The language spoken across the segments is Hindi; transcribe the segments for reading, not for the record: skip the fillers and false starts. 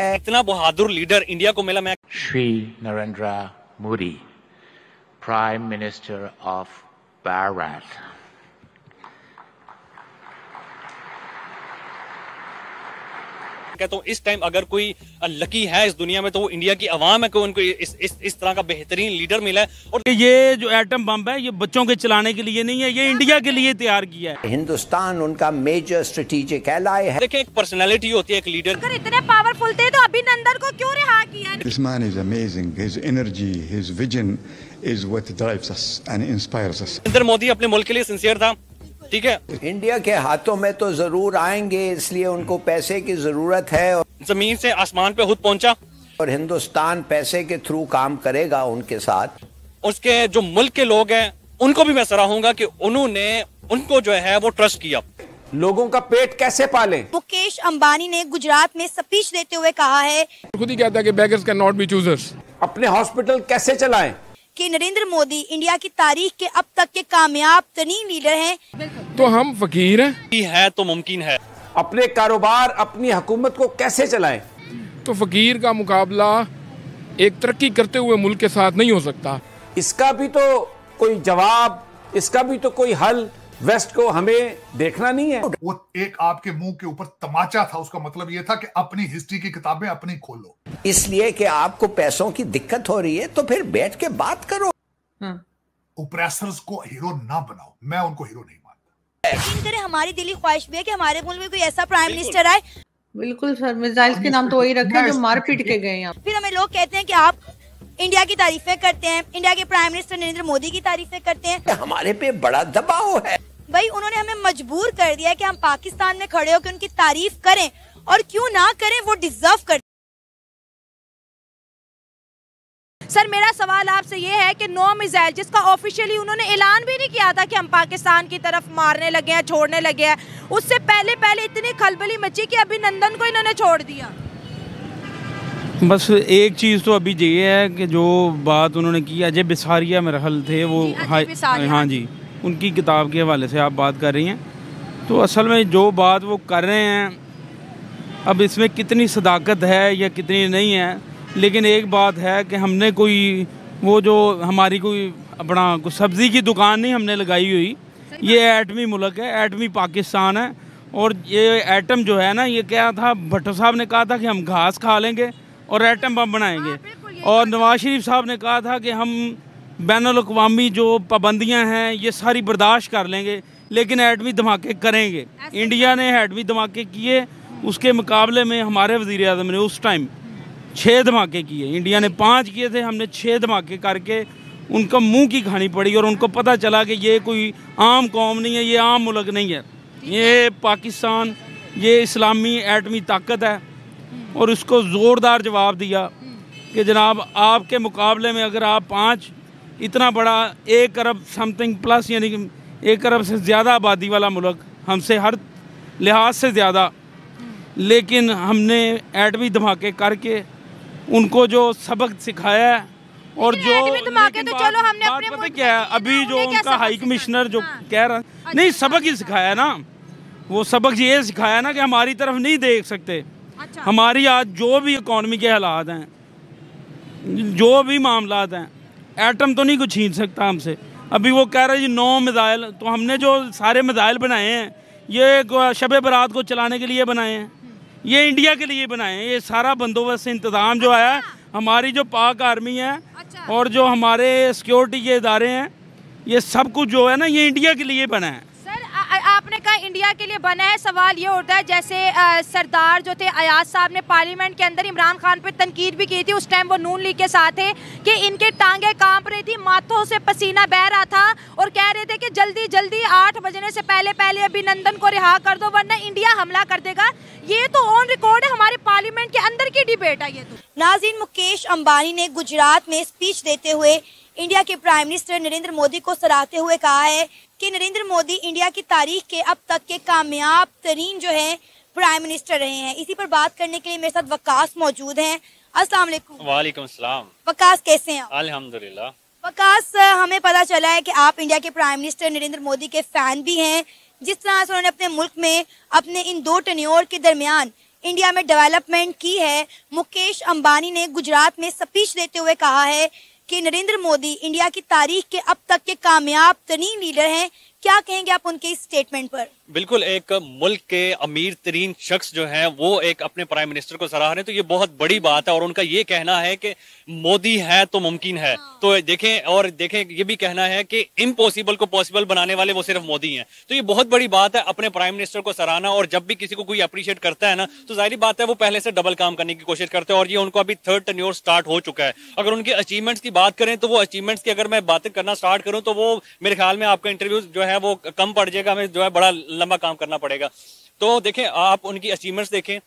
इतना बहादुर लीडर इंडिया को मिला। मैं Shri Narendra Modi, prime minister of Bharat, कहता हूँ इस टाइम अगर कोई लकी है इस दुनिया में तो वो इंडिया की आवाम है कि उनको इस तरह का बेहतरीन लीडर मिला है। और ये जो एटम बम है ये बच्चों के चलाने के लिए नहीं है, ये इंडिया के लिए तैयार किया है। हिंदुस्तान उनका मेजर स्ट्रेटेजिक एलाय है। देखिए एक पर्सनालिटी होती है एक लीडर। अगर इतने पावरफुल थे तो अभिनंदन को क्यों रिहा किया? This man is amazing, his energy, his vision is what drives us and inspires us. Narendra Modi अपने मुल्क के लिए सिंसियर था, ठीक है। इंडिया के हाथों में तो जरूर आएंगे, इसलिए उनको पैसे की जरूरत है। जमीन से आसमान पे खुद पहुंचा और हिंदुस्तान पैसे के थ्रू काम करेगा उनके साथ। उसके जो मुल्क के लोग हैं उनको भी मैं सराहूंगा कि उन्होंने उनको जो है वो ट्रस्ट किया। लोगों का पेट कैसे पाले? मुकेश अंबानी ने गुजरात में स्पीच देते हुए कहा है, खुद ही कहता है कि beggars cannot be choosers। अपने हॉस्पिटल कैसे चलाएं? कि नरेंद्र मोदी इंडिया की तारीख के अब तक के कामयाब तरीन लीडर हैं। तो हम फकीर हैं तो मुमकिन है। अपने कारोबार, अपनी हुकूमत को कैसे चलाएं? तो फकीर का मुकाबला एक तरक्की करते हुए मुल्क के साथ नहीं हो सकता। इसका भी तो कोई जवाब, इसका भी तो कोई हल वेस्ट को हमें देखना नहीं है। वो एक आपके मुंह के ऊपर तमाचा था, उसका मतलब ये था कि अपनी हिस्ट्री की किताबें अपनी खोलो। इसलिए कि आपको पैसों की दिक्कत हो रही है तो फिर बैठ के बात करो। ओप्रेसर्स को हीरो ना बनाओ, मैं उनको हीरो नहीं मानता। करें हमारी दिली ख्वाहिश भी है कि हमारे मुल्क में कोई ऐसा प्राइम मिनिस्टर आए। बिल्कुल सर, मिसाइल्स के नाम तो वही रखे जो मार पीट के गए। फिर हमें लोग कहते हैं कि आप इंडिया की तारीफें करते हैं, इंडिया के प्राइम मिनिस्टर नरेंद्र मोदी की तारीफें करते हैं। हमारे पे बड़ा दबाव है भाई, उन्होंने हमें मजबूर कर दिया कि हम पाकिस्तान में खड़े होकर उनकी तारीफ करें। और क्यों ना करें, वो डिजर्व करते। सर मेरा सवाल आपसे ये है कि नो मिसाइल जिसका ऑफिशियली उन्होंने ऐलान भी नहीं किया था कि हम पाकिस्तान की तरफ मारने लगे हैं, छोड़ने लगे हैं, उससे पहले पहले इतनी खलबली मची कि अभिनंदन को इन्होंने छोड़ दिया। बस एक चीज़ तो अभी ये है कि जो बात उन्होंने की, अजय बिसारिया मेरा ख्याल थे वो, हाँ जी, उनकी किताब के हवाले से आप बात कर रही हैं। तो असल में जो बात वो कर रहे हैं, अब इसमें कितनी सदाकत है या कितनी नहीं है, लेकिन एक बात है कि हमने कोई वो जो हमारी कोई अपना कोई सब्ज़ी की दुकान नहीं हमने लगाई हुई। ये एटमी मुल्क है, एटमी पाकिस्तान है। और ये एटम जो है ना, ये क्या था, भट्ट साहब ने कहा था कि हम घास खा लेंगे और एटम बम बनाएंगे। और नवाज़ शरीफ साहब ने कहा था कि हम बैनुल अक़वामी जो पाबंदियाँ हैं ये सारी बर्दाश्त कर लेंगे, लेकिन एटमी धमाके करेंगे। इंडिया ने एटमी धमाके किए, उसके मुकाबले में हमारे वज़ीर आज़म ने उस टाइम 6 धमाके किए। इंडिया ने 5 किए थे, हमने 6 धमाके करके उनका मुंह की खानी पड़ी। और उनको पता चला कि ये कोई आम कौम नहीं है, ये आम मुल्क नहीं है, ये पाकिस्तान, ये इस्लामी एटमी ताकत है। और उसको ज़ोरदार जवाब दिया कि जनाब आपके मुकाबले में अगर आप 5 इतना बड़ा 1 अरब समथिंग प्लस, यानी कि 1 अरब से ज़्यादा आबादी वाला मुल्क, हमसे हर लिहाज से ज़्यादा, लेकिन हमने एटमी धमाके करके उनको जो सबक सिखाया है। और जो धमाके तो चलो हमने अपने बात क्या है, अभी जो उनका हाई कमिश्नर जो कह रहा नहीं, सबक ही सिखाया ना, वो सबक ये सिखाया ना कि हमारी तरफ नहीं देख सकते। हमारी आज जो भी इकोनॉमी के हालात हैं, जो भी मामलात हैं, एटम तो नहीं कुछ छीन सकता हमसे। अभी वो कह रहे जी 9 मिसाइल, तो हमने जो सारे मिसाइल बनाए हैं ये शब बरात को चलाने के लिए बनाए हैं, ये इंडिया के लिए बनाए हैं। ये सारा बंदोबस्त इंतज़ाम जो आया, हमारी जो पाक आर्मी है और जो हमारे सिक्योरिटी के इदारे हैं, ये सब कुछ जो है ना ये इंडिया के लिए बना है। आपने कहा इंडिया के लिए बना है, सवाल ये उठता है जैसे सरदार जो थे अयाज साहब ने पार्लियामेंट के अंदर इमरान खान पे तनकीद भी की थी, उस टाइम वो नून लीग के साथ थे, कि इनके टांगे कांप रही थी, माथों से पसीना बह रहा था और कह रहे थे कि जल्दी जल्दी 8 बजने से पहले पहले अभिनंदन को रिहा कर दो वरना इंडिया हमला कर देगा। ये तो ऑन रिकॉर्ड है, हमारे पार्लियामेंट के अंदर की डिबेट है ये तो। नाज़रीन, मुकेश अंबानी ने गुजरात में स्पीच देते हुए इंडिया के प्राइम मिनिस्टर नरेंद्र मोदी को सराहते हुए कहा है कि नरेंद्र मोदी इंडिया की तारीख के अब तक के कामयाब तरीन जो है प्राइम मिनिस्टर रहे हैं। इसी पर बात करने के लिए मेरे साथ वकास मौजूद हैं। अस्सलाम वालेकुम। वालेकुम अस्सलाम। वकास कैसे हैं आप? अल्हम्दुलिल्लाह। वकास, हमें पता चला है कि आप इंडिया के प्राइम मिनिस्टर नरेंद्र मोदी के फैन भी हैं। जिस तरह से उन्होंने अपने मुल्क में अपने इन 2 टन्योर के दरमियान इंडिया में डेवलपमेंट की है। मुकेश अंबानी ने गुजरात में स्पीच देते हुए कहा है कि नरेंद्र मोदी इंडिया की तारीख के अब तक के कामयाब तरीन लीडर हैं। क्या कहेंगे आप उनके इस स्टेटमेंट पर? बिल्कुल, एक मुल्क के अमीर तरीन शख्स जो हैं वो एक अपने प्राइम मिनिस्टर को सराह रहे हैं, तो ये बहुत बड़ी बात है। और उनका ये कहना है कि मोदी है तो मुमकिन है, तो देखें। और देखें, ये भी कहना है कि इम्पॉसिबल को पॉसिबल बनाने वाले वो सिर्फ मोदी हैं, तो ये बहुत बड़ी बात है अपने प्राइम मिनिस्टर को सराहना। और जब भी किसी को कोई अप्रिशिएट करता है ना, तो जाहिर बात है वो पहले से डबल काम करने की कोशिश करते हैं। और ये उनको अभी थर्ड टर्न्योर स्टार्ट हो चुका है। अगर उनके अचीवमेंट्स की बात करें तो वो अचीवमेंट्स की अगर मैं बातें करना स्टार्ट करूँ तो वो मेरे ख्याल में आपका इंटरव्यू जो है वो कम पड़ जाएगा, हमें जो है बड़ा लंबा काम करना पड़ेगा। तो देखें, आप उनकी अचीवमेंट्स देखें।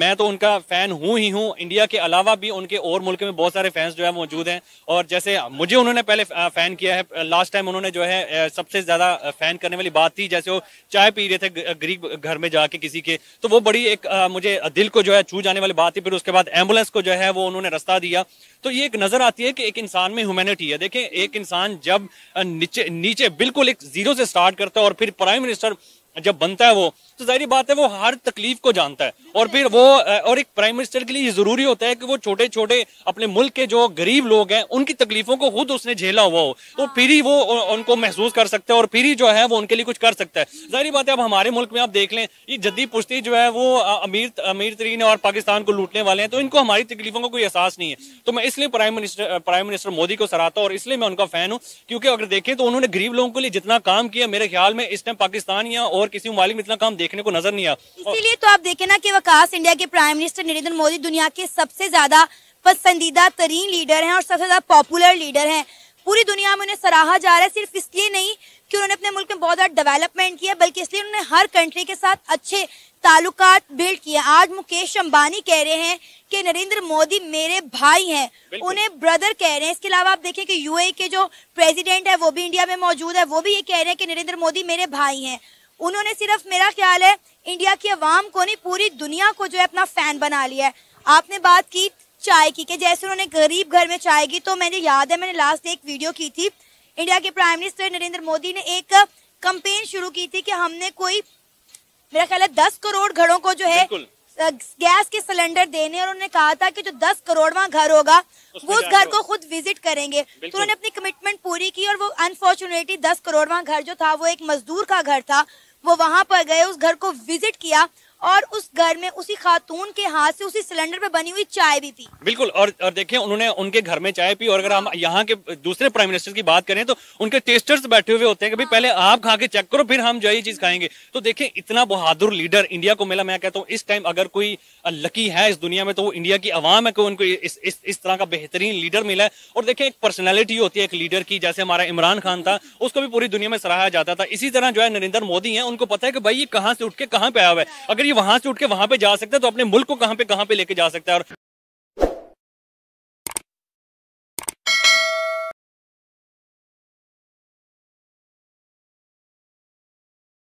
मैं तो उनका फैन हूँ ही हूँ। इंडिया के अलावा भी उनके और मुल्क में बहुत सारे फैंस जो है मौजूद हैं। और जैसे मुझे उन्होंने पहले फैन किया है, लास्ट टाइम उन्होंने जो है सबसे ज्यादा फैन करने वाली बात थी, जैसे वो चाय पी रहे थे गरीब घर में जाके किसी के, तो वो बड़ी एक मुझे दिल को जो है छू जाने वाली बात थी। फिर उसके बाद एम्बुलेंस को जो है वो उन्होंने रास्ता दिया। तो ये एक नजर आती है कि एक इंसान में ह्यूमैनिटी है। देखें, एक इंसान जब नीचे बिल्कुल एक जीरो से स्टार्ट करता है और फिर प्राइम मिनिस्टर जब बनता है वो, तो जाहिर बात है वो हर तकलीफ को जानता है। और फिर वो और एक प्राइम मिनिस्टर के लिए ये जरूरी होता है कि वो छोटे छोटे अपने मुल्क के जो गरीब लोग हैं उनकी तकलीफों को खुद उसने झेला हुआ हो, तो फिर ही वो उनको महसूस कर सकता है और फिर ही जो है वो उनके लिए कुछ कर सकता है। जाहिर बात है, अब हमारे मुल्क में आप देख लें, ये जद्दी पुश्ती जो है वो अमीर तरीन और पाकिस्तान को लूटने वाले हैं, तो इनको हमारी तकलीफों का कोई एहसास नहीं है। तो मैं इसलिए प्राइम मिनिस्टर मोदी को सराहता हूँ और इसलिए मैं उनका फैन हूँ, क्योंकि अगर देखें तो उन्होंने गरीब लोगों के लिए जितना काम किया, मेरे ख्याल में इस टाइम पाकिस्तान या और किसी मुमालिक में इतना काम देखने को नजर नहीं आया। इसीलिए तो आप देखें ना कि वकास, इंडिया के प्राइम मिनिस्टर नरेंद्र मोदी दुनिया के सबसे ज्यादा पसंदीदा तरीन लीडर हैं और सबसे ज्यादा पॉपुलर लीडर हैं। पूरी दुनिया में उन्हें सराहा जा रहा है, सिर्फ इसलिए नहीं कि उन्होंने अपने मुल्क में बहुत ज्यादा डेवलपमेंट किया, बल्कि इसलिए उन्होंने हर कंट्री के साथ अच्छे ताल्लुकात बिल्ड किए। आज मुकेश अंबानी कह रहे हैं कि नरेंद्र मोदी मेरे भाई हैं, उन्हें ब्रदर कह रहे हैं। इसके अलावा आप देखें कि यूएई के जो प्रेसिडेंट है वो भी इंडिया में मौजूद है, वो भी ये कह रहे हैं कि नरेंद्र मोदी मेरे भाई हैं। उन्होंने सिर्फ, मेरा ख्याल है, इंडिया की अवाम को नहीं पूरी दुनिया को जो है अपना फैन बना लिया है। आपने बात की चाय की कि जैसे उन्होंने गरीब घर में चाय की, तो मैंने याद है मैंने लास्ट एक वीडियो की थी, इंडिया के प्राइम मिनिस्टर नरेंद्र मोदी ने एक कंपेन शुरू की थी कि हमने कोई, मेरा ख्याल है, 10 करोड़ घरों को जो है गैस के सिलेंडर देने, और उन्होंने कहा था कि जो 10 करोड़वां घर होगा वो उस घर को खुद विजिट करेंगे। तो उन्होंने अपनी कमिटमेंट पूरी की और वो अनफॉर्चुनेटली 10 करोड़वां घर जो था वो एक मजदूर का घर था। वो वहां पर गए, उस घर को विजिट किया और उस घर में उसी खातून के हाथ से उसी सिलेंडर पे बनी हुई चाय भी पी। बिल्कुल, और देखें, उन्होंने उनके घर में चाय पी। और अगर हम यहाँ के दूसरे प्राइम मिनिस्टर की बात करें तो उनके टेस्टर्स बैठे हुए होते हैं कि भाई पहले आप खा के चेक करो, फिर हम जो ये चीज खाएंगे। तो देखें, इतना बहादुर लीडर इंडिया को मिला। मैं कहता हूँ इस टाइम अगर कोई लकी है इस दुनिया में तो वो इंडिया की आवाम है कि उनको इस तरह का बेहतरीन लीडर मिला है। और देखें, एक पर्सनैलिटी होती है एक लीडर की, जैसे हमारा इमरान खान था, उसको भी पूरी दुनिया में सराहा जाता था। इसी तरह जो है नरेंद्र मोदी है, उनको पता है कि भाई ये कहाँ से उठ के कहाँ पे आया हुआ है। अगर ये वहां से उठ के वहां पे जा सकता है तो अपने मुल्क को कहां पे लेके जा सकता है। और